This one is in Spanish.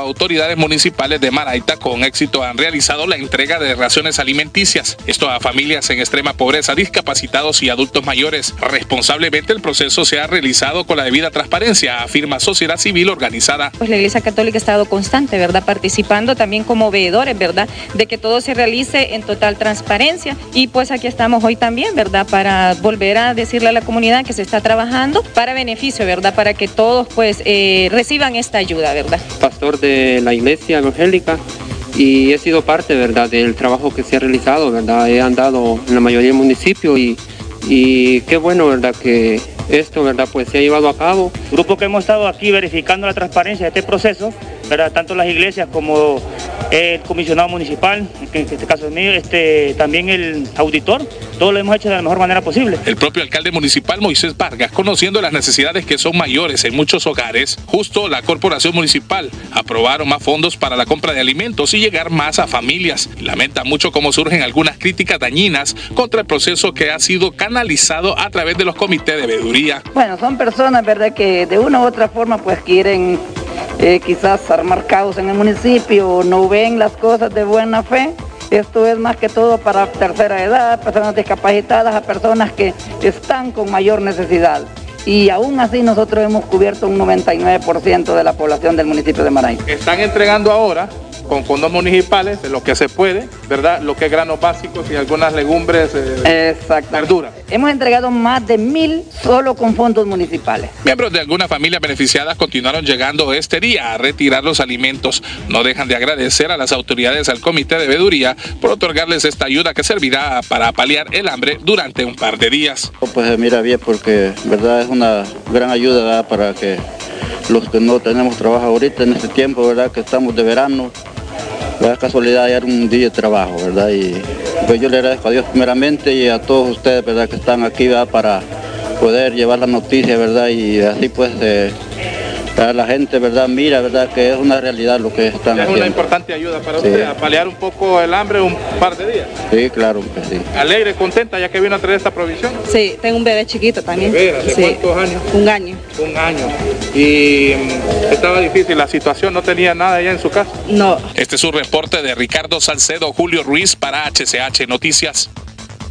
autoridades municipales de Maraita con éxito han realizado la entrega de raciones alimenticias, esto a familias en extrema pobreza, discapacitados y adultos mayores. Responsablemente el proceso se ha realizado con la debida transparencia, afirma sociedad civil organizada. Pues la Iglesia Católica ha estado constante, ¿verdad?, participando también como veedores, ¿verdad?, de que todo se realice en total transparencia, y pues aquí estamos hoy también, ¿verdad?, para volver a decirle a la comunidad que se está trabajando para beneficio, ¿verdad?, para que todos pues reciban esta ayuda, ¿verdad? Pastor de la iglesia evangélica, y he sido parte, ¿verdad?, del trabajo que se ha realizado, ¿verdad? He andado en la mayoría del municipio y qué bueno, ¿verdad?, que esto, ¿verdad?, pues se ha llevado a cabo. Grupo que hemos estado aquí verificando la transparencia de este proceso, ¿verdad?, tanto las iglesias como el comisionado municipal, que en este caso es mío, también el auditor. Todo lo hemos hecho de la mejor manera posible. El propio alcalde municipal, Moisés Vargas, conociendo las necesidades que son mayores en muchos hogares, justo la corporación municipal aprobaron más fondos para la compra de alimentos y llegar más a familias. Lamenta mucho cómo surgen algunas críticas dañinas contra el proceso que ha sido canalizado a través de los comités de veeduría. Bueno, son personas, ¿verdad?, que de una u otra forma pues quieren quizás armar caos en el municipio, no ven las cosas de buena fe. Esto es más que todo para tercera edad, personas discapacitadas, a personas que están con mayor necesidad. Y aún así nosotros hemos cubierto un 99% de la población del municipio de Maraí. Están entregando ahora con fondos municipales, lo que se puede, ¿verdad?, lo que es granos básicos y algunas legumbres, verduras. Hemos entregado más de 1000 solo con fondos municipales. Miembros de algunas familias beneficiadas continuaron llegando este día a retirar los alimentos. No dejan de agradecer a las autoridades, al comité de veeduría, por otorgarles esta ayuda que servirá para paliar el hambre durante un par de días. Pues mira bien, porque verdad es una gran ayuda, ¿verdad?, para que los que no tenemos trabajo ahorita en este tiempo, verdad, que estamos de verano, la casualidad de dar un día de trabajo, ¿verdad? Y pues yo le agradezco a Dios primeramente y a todos ustedes, ¿verdad?, que están aquí, ¿verdad?, para poder llevar la noticia, ¿verdad? Y así pues para la gente, ¿verdad?, mira, ¿verdad?, que es una realidad lo que están haciendo. Es una importante ayuda para ustedes, a paliar un poco el hambre un par de días. Sí, claro que sí. Alegre, contenta, ya que vino a traer esta provisión. Sí, tengo un bebé chiquito también. ¿Bebé? ¿Hace cuántos años? Un año. Un año. Y estaba difícil la situación, no tenía nada allá en su casa. No. Este es un reporte de Ricardo Salcedo, Julio Ruiz para HCH Noticias.